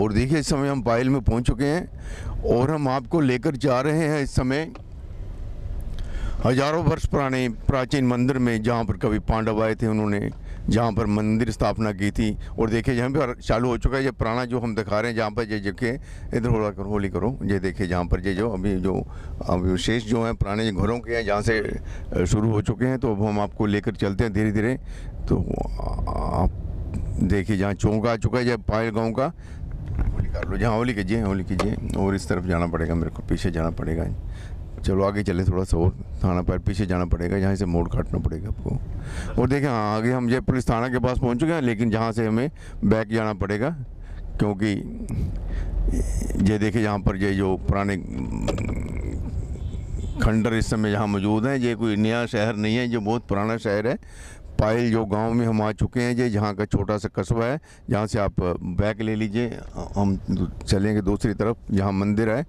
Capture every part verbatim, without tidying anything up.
और देखिए इस समय हम पायल में पहुंच चुके हैं और हम आपको लेकर जा रहे हैं इस समय हजारों वर्ष पुराने प्राचीन मंदिर में, जहां पर कभी पांडव आए थे, उन्होंने जहां पर मंदिर स्थापना की थी। और देखिए यहाँ पर चालू हो चुका है ये पुराना जो हम दिखा रहे हैं, जहां पर ये जगह इधर होला करो होली करो, ये देखिए जहां पर ये जो अभी जो अवशेष जो हैं पुराने घरों के हैं, जहां से शुरू हो चुके हैं। तो अब हम आपको लेकर चलते हैं धीरे धीरे। तो आप देखिए जहाँ चौंक आ चुका है जब पायल गाँव का, होली कर लो, जहाँ होली कीजिए होली कीजिए। और इस तरफ जाना पड़ेगा मेरे को, पीछे जाना पड़ेगा। चलो आगे चले थोड़ा सा और थाना पर पीछे जाना पड़ेगा, यहाँ से मोड़ काटना पड़ेगा आपको। और देखें हाँ आगे हम जय पुलिस थाना के पास पहुँच चुके हैं, लेकिन जहाँ से हमें बैक जाना पड़ेगा, क्योंकि ये देखें यहाँ पर ये जो पुराने खंडर इस समय यहाँ मौजूद हैं, ये कोई नया शहर नहीं है, जो बहुत पुराना शहर है। पायल जो गांव में हम आ चुके हैं, ये जहाँ का छोटा सा कस्बा है, जहाँ से आप बैग ले लीजिए। हम चलेंगे दूसरी तरफ जहाँ मंदिर है।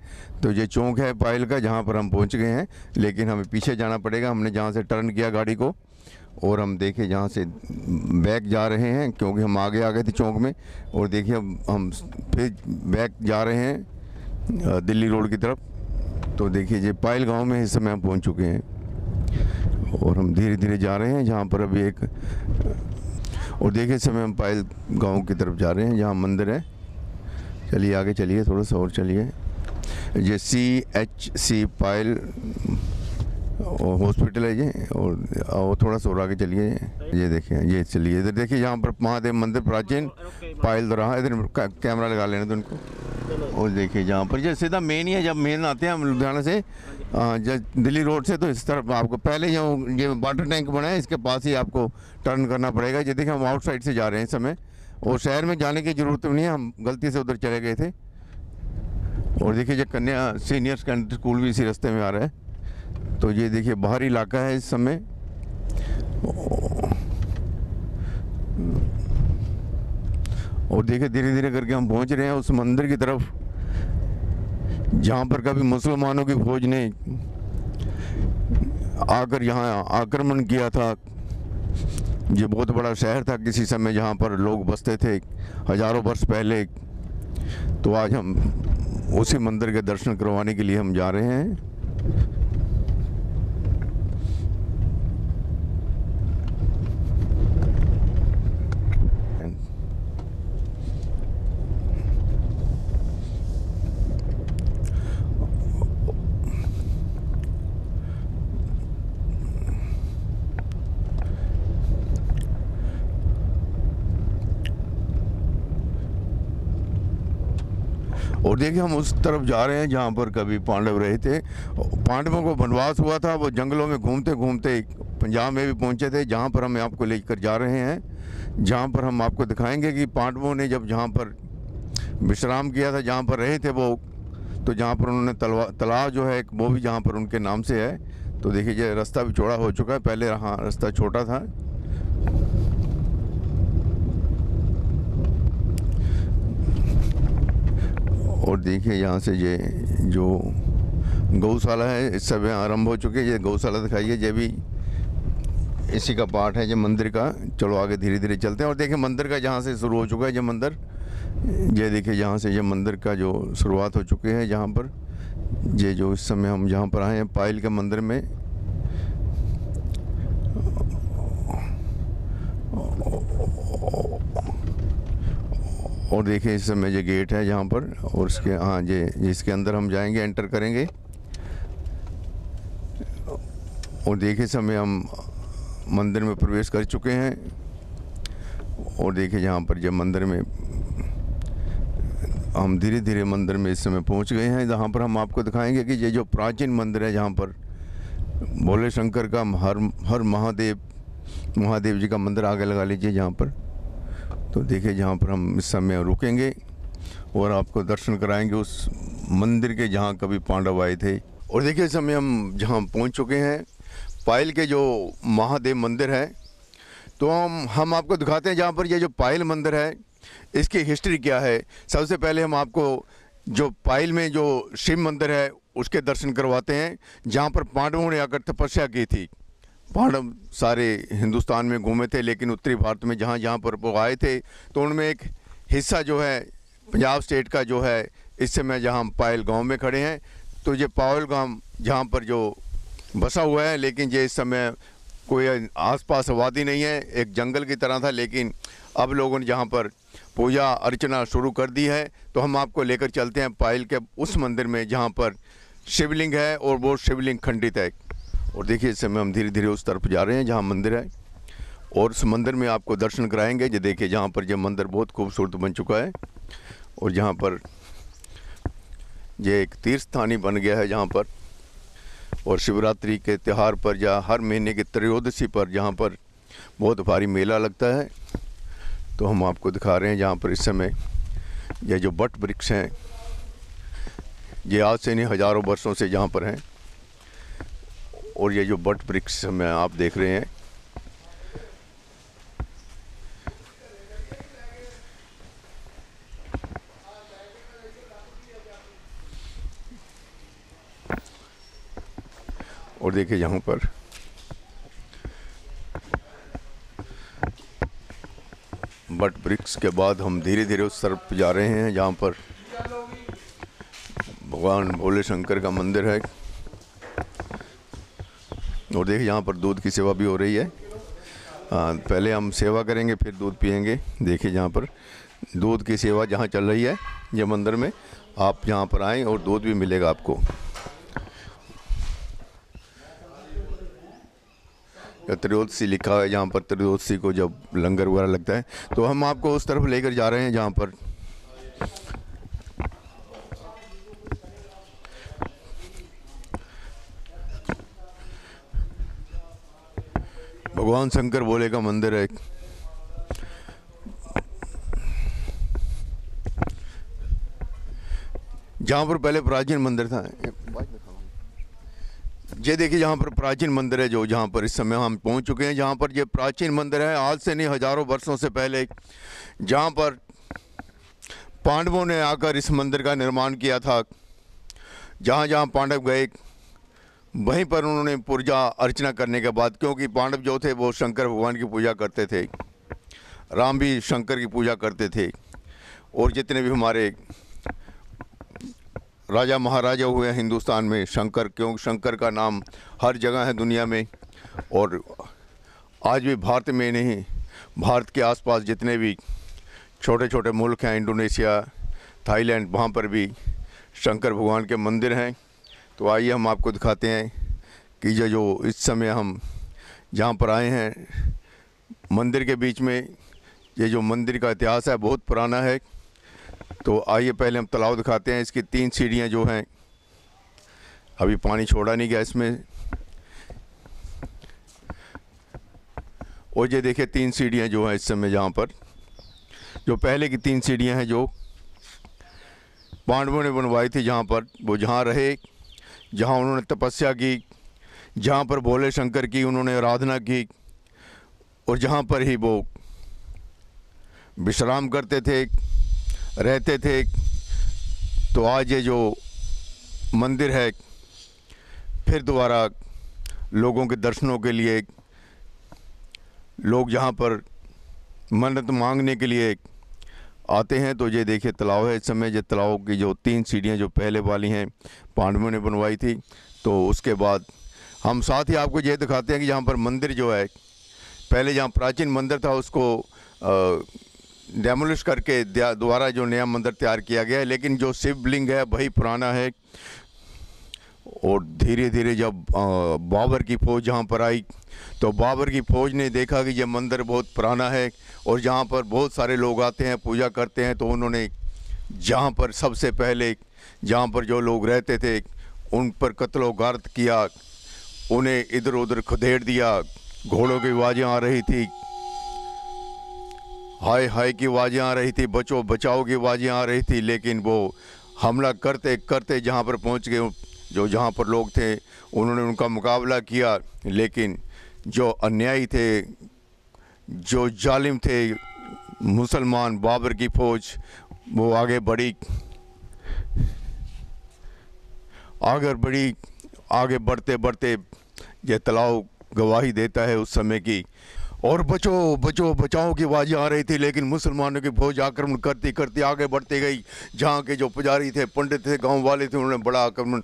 तो ये चौक है पायल का, जहाँ पर हम पहुँच गए हैं, लेकिन हमें पीछे जाना पड़ेगा। हमने जहाँ से टर्न किया गाड़ी को और हम देखे जहाँ से बैग जा रहे हैं, क्योंकि हम आगे आ गए थे चौक में। और देखिए अब हम फिर बैग जा रहे हैं दिल्ली रोड की तरफ। तो देखिए ये पायल गाँव में इस समय हम पहुँच चुके हैं और हम धीरे धीरे जा रहे हैं, जहाँ पर अभी एक और देखिए समय हम पायल गांव की तरफ जा रहे हैं, जहाँ मंदिर है। चलिए आगे चलिए थोड़ा सा और चलिए। ये सी एच सी पायल हॉस्पिटल है ये। और, और थोड़ा सा और आगे चलिए, ये देखिए ये चलिए इधर देखिए जहाँ पर महादेव मंदिर प्राचीन पायल दौरा। इधर कैमरा लगा लेने तो उनको। और देखिए जहाँ पर ये सीधा मेन ही है, जब मेन आते हैं हम लुधियाना से दिल्ली रोड से, तो इस तरफ आपको पहले जो ये वाटर टैंक बना है इसके पास ही आपको टर्न करना पड़ेगा। ये देखिए हम आउटसाइड से जा रहे हैं इस समय और शहर में जाने की ज़रूरत नहीं है, हम गलती से उधर चले गए थे। और देखिए ये कन्या सीनियर सेकेंडरी स्कूल भी इसी रास्ते में आ रहा है। तो ये देखिए बाहरी इलाका है इस समय। और देखिए धीरे धीरे करके हम पहुंच रहे हैं उस मंदिर की तरफ, जहां पर कभी मुसलमानों की फौज ने आकर यहाँ आक्रमण किया था। ये बहुत बड़ा शहर था किसी समय, जहां पर लोग बसते थे हजारों वर्ष पहले। तो आज हम उसी मंदिर के दर्शन करवाने के लिए हम जा रहे हैं। और देखिए हम उस तरफ जा रहे हैं जहाँ पर कभी पांडव रहे थे। पांडवों को वनवास हुआ था, वो जंगलों में घूमते घूमते पंजाब में भी पहुँचे थे, जहाँ पर हम आपको लेकर जा रहे हैं, जहाँ पर हम आपको दिखाएंगे कि पांडवों ने जब जहाँ पर विश्राम किया था, जहाँ पर रहे थे वो, तो जहाँ पर उन्होंने तलवा तालाब जो है वो भी जहाँ पर उनके नाम से है। तो देखिए ये रास्ता भी चौड़ा हो चुका है, पहले हाँ रास्ता छोटा था। और देखिए यहाँ से ये जो गौशाला है इस सब आरंभ हो चुके हैं। ये गौशाला दिखाइए, ये भी इसी का पार्ट है, ये मंदिर का। चलो आगे धीरे धीरे चलते हैं। और देखिए मंदिर का जहाँ से शुरू हो चुका है ये मंदिर, ये देखिए जहाँ से ये मंदिर का जो शुरुआत हो चुकी है, जहाँ पर ये जो इस समय हम जहाँ पर आए हैं पायल के मंदिर में। और देखिए इस समय ये गेट है जहाँ पर, और इसके हाँ ये इसके अंदर हम जाएंगे, एंटर करेंगे। और देखिए इस समय हम मंदिर में प्रवेश कर चुके हैं। और देखिए यहाँ पर जब मंदिर में हम धीरे धीरे मंदिर में इस समय पहुँच गए हैं, जहाँ पर हम आपको दिखाएंगे कि ये जो प्राचीन मंदिर है, जहाँ पर भोले शंकर का हर हर महादेव महादेव जी का मंदिर आगे लगा लीजिए जहाँ पर। तो देखिए जहाँ पर हम इस समय रुकेंगे और आपको दर्शन कराएंगे उस मंदिर के जहाँ कभी पांडव आए थे। और देखिए इस समय हम जहाँ पहुँच चुके हैं पायल के जो महादेव मंदिर है, तो हम हम आपको दिखाते हैं जहाँ पर यह जो पायल मंदिर है इसकी हिस्ट्री क्या है। सबसे पहले हम आपको जो पायल में जो शिव मंदिर है उसके दर्शन करवाते हैं, जहाँ पर पांडवों ने आकर तपस्या की थी। पांडव सारे हिंदुस्तान में घूमे थे, लेकिन उत्तरी भारत में जहाँ जहाँ पर वो आए थे, तो उनमें एक हिस्सा जो है पंजाब स्टेट का जो है इस समय जहाँ पायल गांव में खड़े हैं, तो ये पायल गांव जहाँ पर जो बसा हुआ है, लेकिन ये इस समय कोई आसपास आबादी नहीं है, एक जंगल की तरह था। लेकिन अब लोगों ने यहाँ पर पूजा अर्चना शुरू कर दी है। तो हम आपको लेकर चलते हैं पायल के उस मंदिर में जहाँ पर शिवलिंग है और वो शिवलिंग खंडित है। और देखिए इस समय हम धीरे धीरे उस तरफ जा रहे हैं जहाँ मंदिर है और उस मंदिर में आपको दर्शन कराएंगे। ये देखिए जहाँ पर यह मंदिर बहुत खूबसूरत बन चुका है और जहाँ पर यह एक तीर्थ स्थान ही बन गया है, जहाँ पर और शिवरात्रि के त्यौहार पर या हर महीने के त्रयोदशी पर जहाँ पर बहुत भारी मेला लगता है। तो हम आपको दिखा रहे हैं जहाँ पर इस समय यह जो बट वृक्ष हैं, ये आज से नहीं हज़ारों वर्षों से यहाँ पर हैं। और ये जो बट वृक्ष हमें आप देख रहे हैं, और देखिए यहाँ पर बट वृक्ष के बाद हम धीरे धीरे उस तरफ जा रहे हैं जहाँ पर भगवान भोले शंकर का मंदिर है। और देखिए यहाँ पर दूध की सेवा भी हो रही है। आ, पहले हम सेवा करेंगे फिर दूध पिएंगे। देखिए यहाँ पर दूध की सेवा जहाँ चल रही है, ये मंदिर में आप यहाँ पर आएँ और दूध भी मिलेगा आपको। त्रयोदशी लिखा है, जहाँ पर त्रयोदशी को जब लंगर वगैरह लगता है। तो हम आपको उस तरफ लेकर जा रहे हैं जहाँ पर भगवान शंकर भोले का मंदिर है। जहाँ पर पहले प्राचीन मंदिर था, ये देखिए जहाँ पर प्राचीन मंदिर है, जो जहाँ पर इस समय हम पहुँच चुके हैं, जहाँ पर ये प्राचीन मंदिर है। आज से नहीं हज़ारों वर्षों से पहले जहाँ पर पांडवों ने आकर इस मंदिर का निर्माण किया था। जहाँ जहाँ पांडव गए वहीं पर उन्होंने पूजा अर्चना करने के बाद, क्योंकि पांडव जो थे वो शंकर भगवान की पूजा करते थे, राम भी शंकर की पूजा करते थे। और जितने भी हमारे राजा महाराजा हुए हैं हिंदुस्तान में, शंकर, क्योंकि शंकर का नाम हर जगह है दुनिया में। और आज भी भारत में नहीं, भारत के आसपास जितने भी छोटे छोटे मुल्क हैं, इंडोनेशिया, थाईलैंड, वहाँ पर भी शंकर भगवान के मंदिर हैं। तो आइए हम आपको दिखाते हैं कि जो जो इस समय हम जहाँ पर आए हैं मंदिर के बीच में, ये जो मंदिर का इतिहास है बहुत पुराना है। तो आइए पहले हम तालाब दिखाते हैं। इसकी तीन सीढ़ियां जो हैं, अभी पानी छोड़ा नहीं गया इसमें। और ये देखिए तीन सीढ़ियां जो हैं इस समय, जहाँ पर जो पहले की तीन सीढ़ियां हैं जो पांडवों ने बनवाई थी, जहाँ पर वो जहाँ रहे, जहाँ उन्होंने तपस्या की, जहाँ पर भोले शंकर की उन्होंने आराधना की और जहाँ पर ही वो विश्राम करते थे, रहते थे। तो आज ये जो मंदिर है फिर दोबारा लोगों के दर्शनों के लिए, लोग यहाँ पर मन्नत मांगने के लिए आते हैं। तो ये देखिए तालाब है इस समय। ये तालाब की जो तीन सीढ़ियाँ जो पहले वाली हैं पांडवों ने बनवाई थी। तो उसके बाद हम साथ ही आपको ये दिखाते हैं कि यहाँ पर मंदिर जो है, पहले जहाँ प्राचीन मंदिर था उसको आ, डेमोलिश करके दोबारा जो नया मंदिर तैयार किया गया है, लेकिन जो शिवलिंग है वही पुराना है। और धीरे धीरे जब बाबर की फ़ौज यहाँ पर आई, तो बाबर की फ़ौज ने देखा कि यह मंदिर बहुत पुराना है और यहाँ पर बहुत सारे लोग आते हैं पूजा करते हैं। तो उन्होंने जहाँ पर सबसे पहले जहाँ पर जो लोग रहते थे उन पर कत्लोगार्द किया, उन्हें इधर उधर खदेड़ दिया। घोड़ों की आवाज़ें आ रही थी, हाय हाय की आवाज़ें आ रही थी, बचो बचाओ की आवाज़ें आ रही थी। लेकिन वो हमला करते करते जहाँ पर पहुँच गए, जो जहाँ पर लोग थे उन्होंने उनका मुकाबला किया। लेकिन जो अन्यायी थे, जो जालिम थे मुसलमान, बाबर की फ़ौज, वो आगे बढ़ी आगे बढ़ी आगे बढ़ते बढ़ते ये तालाब गवाही देता है उस समय की। और बचो बचो बचाओ की आवाज़ें आ रही थी, लेकिन मुसलमानों की फौज आक्रमण करती करती आगे बढ़ती गई। जहाँ के जो पुजारी थे, पंडित थे, गांव वाले थे, उन्होंने बड़ा आक्रमण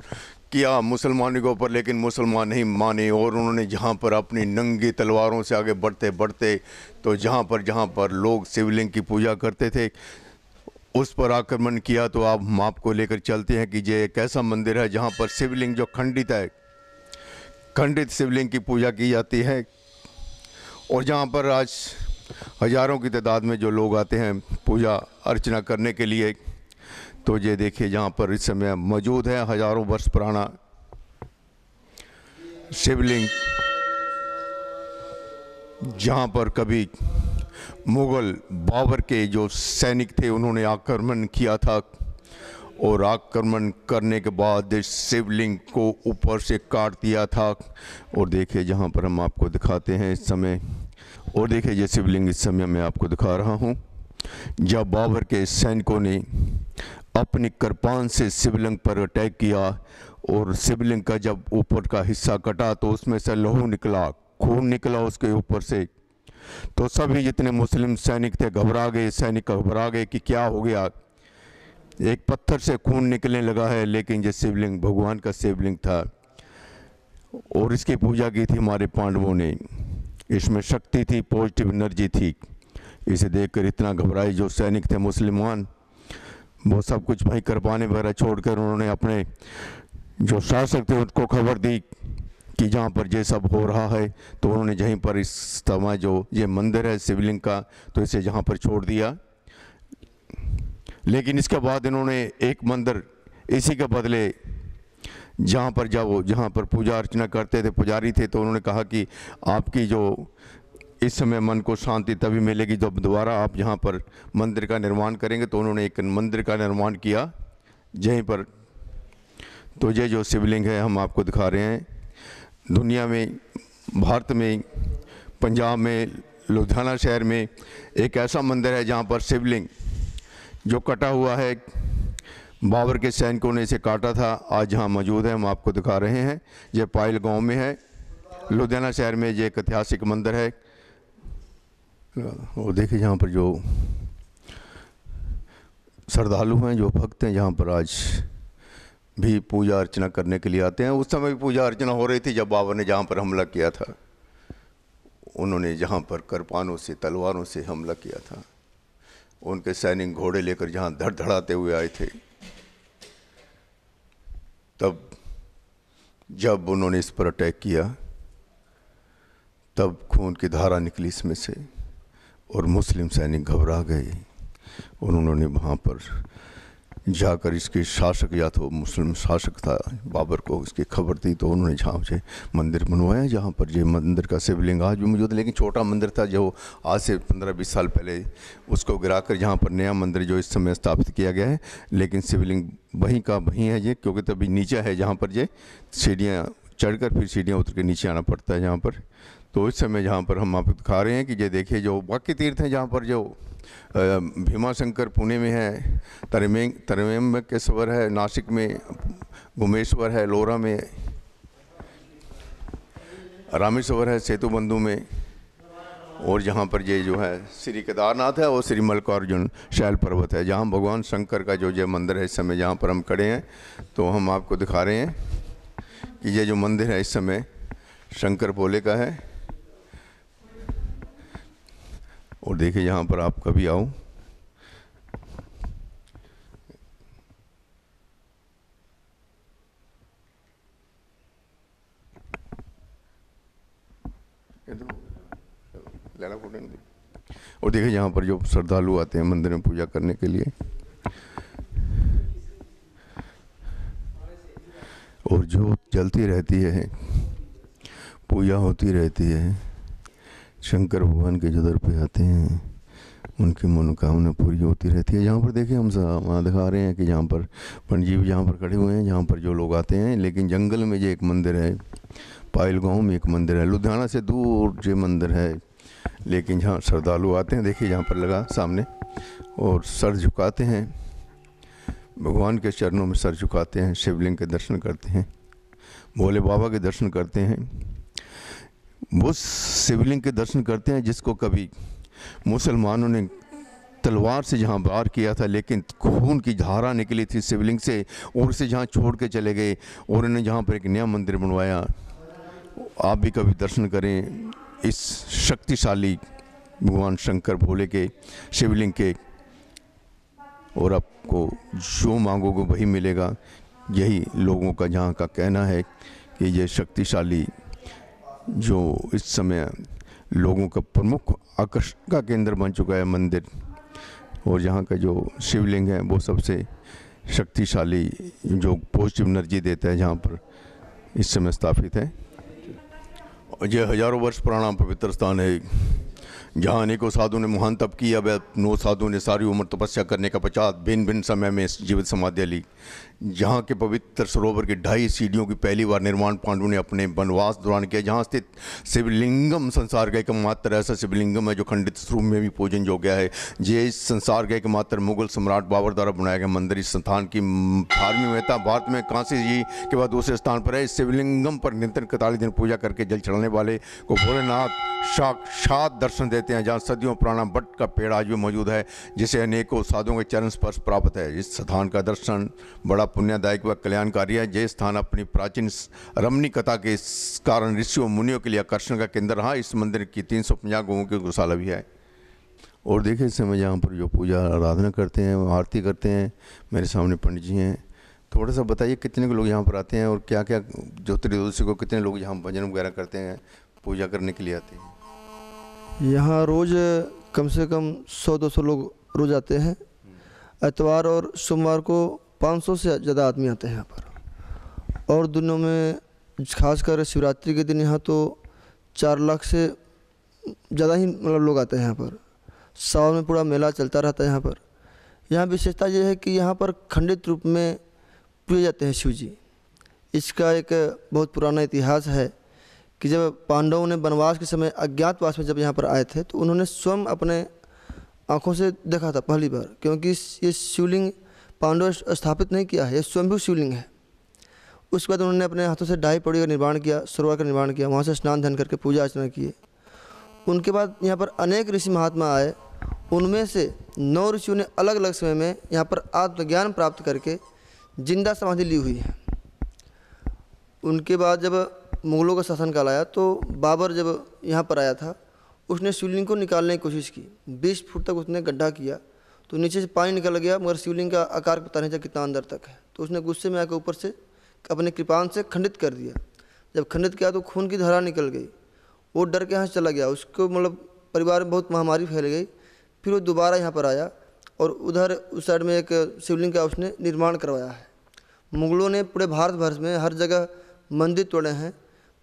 किया मुसलमानों के ऊपर, लेकिन मुसलमान नहीं माने और उन्होंने जहाँ पर अपनी नंगी तलवारों से आगे बढ़ते बढ़ते तो जहाँ पर जहाँ पर लोग शिवलिंग की पूजा करते थे उस पर आक्रमण किया। तो आप हम आपको लेकर चलते हैं कि ये एक ऐसा मंदिर है जहाँ पर शिवलिंग जो खंडित है, खंडित शिवलिंग की पूजा की जाती है और जहाँ पर आज हज़ारों की तादाद में जो लोग आते हैं पूजा अर्चना करने के लिए। तो ये देखिए जहाँ पर इस समय मौजूद है हज़ारों वर्ष पुराना शिवलिंग, जहाँ पर कभी मुग़ल बाबर के जो सैनिक थे उन्होंने आक्रमण किया था और आक्रमण करने के बाद इस शिवलिंग को ऊपर से काट दिया था। और देखिए जहाँ पर हम आपको दिखाते हैं इस समय, और देखिए ये शिवलिंग इस समय मैं आपको दिखा रहा हूँ जब बाबर के सैनिकों ने अपनी कृपान से शिवलिंग पर अटैक किया और शिवलिंग का जब ऊपर का हिस्सा कटा तो उसमें से लहू निकला, खून निकला उसके ऊपर से। तो सभी जितने मुस्लिम सैनिक थे घबरा गए, सैनिक घबरा गए कि क्या हो गया, एक पत्थर से खून निकलने लगा है। लेकिन ये शिवलिंग भगवान का शिवलिंग था और इसकी पूजा की थी हमारे पांडवों ने, इसमें शक्ति थी, पॉजिटिव एनर्जी थी। इसे देखकर इतना घबराए जो सैनिक थे मुसलमान, वो सब कुछ भाई कृपाने वगैरह छोड़कर उन्होंने अपने जो शासक थे उनको खबर दी कि जहाँ पर ये सब हो रहा है। तो उन्होंने जहीं पर इस समय जो ये मंदिर है शिवलिंग का तो इसे जहाँ पर छोड़ दिया। लेकिन इसके बाद इन्होंने एक मंदिर इसी के बदले जहाँ पर जाओ जहाँ पर पूजा अर्चना करते थे पुजारी थे, तो उन्होंने कहा कि आपकी जो इस समय मन को शांति तभी मिलेगी जब दोबारा आप यहाँ पर मंदिर का निर्माण करेंगे। तो उन्होंने एक मंदिर का निर्माण किया जहीं पर, तो ये जो शिवलिंग है हम आपको दिखा रहे हैं। दुनिया में, भारत में, पंजाब में, लुधियाना शहर में एक ऐसा मंदिर है जहाँ पर शिवलिंग जो कटा हुआ है, बाबर के सैनिकों ने इसे काटा था, आज यहाँ मौजूद है, हम आपको दिखा रहे हैं। यह पायल गांव में है, लुधियाना शहर में। ये एक ऐतिहासिक मंदिर है और देखिए यहाँ पर जो श्रद्धालु हैं, जो भक्त हैं, यहाँ पर आज भी पूजा अर्चना करने के लिए आते हैं। उस समय भी पूजा अर्चना हो रही थी जब बाबर ने जहाँ पर हमला किया था, उन्होंने जहाँ पर कृपानों से, तलवारों से हमला किया था। उनके सैनिक घोड़े लेकर जहाँ धड़धड़ाते हुए आए थे, तब जब उन्होंने इस पर अटैक किया तब खून की धारा निकली इसमें से और मुस्लिम सैनिक घबरा गए और उन्होंने वहाँ पर जाकर इसके शासक, या तो मुस्लिम शासक था बाबर, को इसकी खबर दी। तो उन्होंने जहाँ से मंदिर बनवाया जहाँ पर ये मंदिर का शिवलिंग आज भी मौजूद है, लेकिन छोटा मंदिर था जो आज से पंद्रह बीस साल पहले उसको गिराकर जहाँ पर नया मंदिर जो इस समय स्थापित किया गया है। लेकिन शिवलिंग वहीं का वहीं है ये, क्योंकि तभी नीचे है जहाँ पर ये सीढ़ियाँ चढ़कर फिर सीढ़ियाँ उतर के नीचे आना पड़ता है जहाँ पर। तो इस समय जहाँ पर हम आपको दिखा रहे हैं कि ये देखिए जो बाकी तीर्थ हैं जहाँ पर, जो भीमाशंकर पुणे में है, तरेमेंग तरेमेंबकेश्वर है नासिक में, गुमेश्वर है लोरा में, रामेश्वर है सेतु बंधु में, और जहाँ पर ये जो है श्री केदारनाथ है और श्री मल्लीकार्जुन शैल पर्वत है, जहाँ भगवान शंकर का जो ये मंदिर है इस समय जहाँ पर हम खड़े हैं। तो हम आपको दिखा रहे हैं कि ये जो मंदिर है इस समय शंकर भोले का है। और देखिए यहाँ पर आप कभी आओ, और देखिए यहाँ पर जो श्रद्धालु आते हैं मंदिर में पूजा करने के लिए, और जो चलती रहती है, पूजा होती रहती है। शंकर भगवान के जो दर पे आते हैं उनकी मनोकामना पूरी होती रहती है। यहाँ पर देखिए हम वहाँ दिखा रहे हैं कि जहाँ पर पंडित जी जहाँ पर खड़े हुए हैं, जहाँ पर जो लोग आते हैं। लेकिन जंगल में ये एक मंदिर है, पायल गाँव में एक मंदिर है, लुधियाना से दूर ये मंदिर है, लेकिन जहाँ श्रद्धालु आते हैं। देखिए यहाँ पर लगा सामने, और सर झुकाते हैं भगवान के चरणों में, सर झुकाते हैं, शिवलिंग के दर्शन करते हैं, भोले बाबा के दर्शन करते हैं। वो शिवलिंग के दर्शन करते हैं जिसको कभी मुसलमानों ने तलवार से जहाँ वार किया था, लेकिन खून की धारा निकली थी शिवलिंग से और से जहाँ छोड़ के चले गए, और उन्होंने जहाँ पर एक नया मंदिर बनवाया। आप भी कभी दर्शन करें इस शक्तिशाली भगवान शंकर भोले के शिवलिंग के, और आपको जो मांगोगे वही मिलेगा। यही लोगों का जहाँ का कहना है कि ये शक्तिशाली जो इस समय लोगों का प्रमुख आकर्षण का केंद्र बन चुका है मंदिर, और यहाँ का जो शिवलिंग है वो सबसे शक्तिशाली जो पॉजिटिव एनर्जी देता है जहाँ पर इस समय स्थापित है। यह हजारों वर्ष पुराना पवित्र स्थान है जहाँ अनेकों साधुओं ने महान तप किया। वह नौ साधुओं ने सारी उम्र तपस्या करने का पश्चात भिन्न भिन्न समय में जीवित समाधि ली। जहाँ के पवित्र सरोवर की ढाई सीढ़ियों की पहली बार निर्माण पांडु ने अपने वनवास दौरान किया। जहाँ स्थित शिवलिंगम संसार का एकमात्र ऐसा शिवलिंगम है जो खंडित स्वरूप में भी पूजन हो गया है। ये संसार का एकमात्र मुगल सम्राट बाबर द्वारा बनाया गया मंदिर। इस संस्थान की धार्मिक महत्ता भारत में कांसी जी के बाद दूसरे स्थान पर है। इस शिवलिंगम पर निरंतर इकतालीस दिन पूजा करके जल चढ़ाने वाले को भोलेनाथ साक्षात दर्शन देते हैं। जहाँ सदियों पुराना बट का पेड़ आज भी मौजूद है जिसे अनेकों साधुओं के चरण स्पर्श प्राप्त है। इस स्थान का दर्शन बड़ा पुण्यदायक व कल्याणकारी है। यह स्थान अपनी प्राचीन रमणीय कथा के कारण ऋषियों मुनियों के लिए आकर्षण का केंद्र रहा। इस मंदिर की तीन सौ पचास गौओं की गौशाला भी है। और देखिए इस समय यहाँ पर जो पूजा आराधना करते हैं, आरती करते हैं, मेरे सामने पंडित जी हैं। थोड़ा सा बताइए कितने लोग यहाँ पर आते हैं और क्या क्या ज्योतिर्दोषी को कितने लोग यहाँ भजन वगैरह करते हैं, पूजा करने के लिए आते हैं? यहाँ रोज़ कम से कम सौ दो सौ लोग रोज आते हैं। इतवार और सोमवार को पाँच सौ से ज़्यादा आदमी आते हैं यहाँ पर। और दिनों में खासकर शिवरात्रि के दिन यहाँ तो चार लाख से ज़्यादा ही मतलब लोग आते हैं यहाँ पर। सावन में पूरा मेला चलता रहता है यहाँ पर। यहाँ विशेषता यह है कि यहाँ पर खंडित रूप में पूजे जाते हैं शिव जी। इसका एक बहुत पुराना इतिहास है कि जब पांडवों ने वनवास के समय अज्ञातवास में जब यहाँ पर आए थे तो उन्होंने स्वयं अपने आँखों से देखा था पहली बार, क्योंकि ये शिवलिंग पांडव स्थापित नहीं किया है, यह स्वयंभू शिवलिंग है। उसके बाद उन्होंने अपने हाथों से ढाई पौड़ी का निर्माण किया, सरोवर का निर्माण किया, वहाँ से स्नान ध्यान करके पूजा अर्चना किए। उनके बाद यहाँ पर अनेक ऋषि महात्मा आए, उनमें से नौ ऋषियों ने अलग अलग समय में यहाँ पर आत्मज्ञान प्राप्त करके जिंदा समाधि ली हुई है। उनके बाद जब मुगलों का शासनकाल आया तो बाबर जब यहाँ पर आया था, उसने शिवलिंग को निकालने की कोशिश की। बीस फुट तक उसने गड्ढा किया तो नीचे से पानी निकल गया, मगर शिवलिंग का आकार पता नहीं चला कितना अंदर तक है। तो उसने गुस्से में आकर ऊपर से अपने कृपाण से खंडित कर दिया। जब खंडित किया तो खून की धारा निकल गई, वो डर के यहाँ से चला गया। उसको मतलब परिवार में बहुत महामारी फैल गई। फिर वो दोबारा यहाँ पर आया और उधर उस साइड में एक शिवलिंग का उसने निर्माण करवाया है। मुगलों ने पूरे भारत भर में हर जगह मंदिर तोड़े हैं,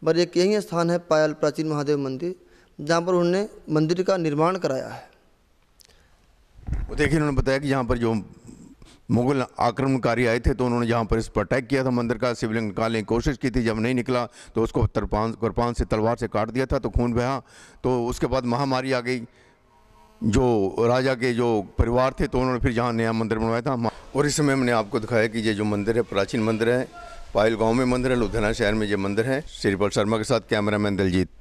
पर एक यही स्थान है पायल प्राचीन महादेव मंदिर जहाँ पर उन्होंने मंदिर का निर्माण कराया है। देखिए उन्होंने बताया कि यहाँ पर जो मुगल आक्रमणकारी आए थे तो उन्होंने यहाँ पर इस पर अटैक किया था। मंदिर का शिवलिंग निकालने की कोशिश की थी, जब नहीं निकला तो उसको तरपान कृपान से तलवार से काट दिया था तो खून बहा। तो उसके बाद महामारी आ गई। जो राजा के जो परिवार थे तो उन्होंने फिर यहाँ नया मंदिर बनवाया था। और इस समय मैंने आपको दिखाया कि ये जो मंदिर है प्राचीन मंदिर है, पायल गाँव में मंदिर है, लुधियाना शहर में ये मंदिर है। श्रीपाल शर्मा के साथ कैमरामैन दिलजीत।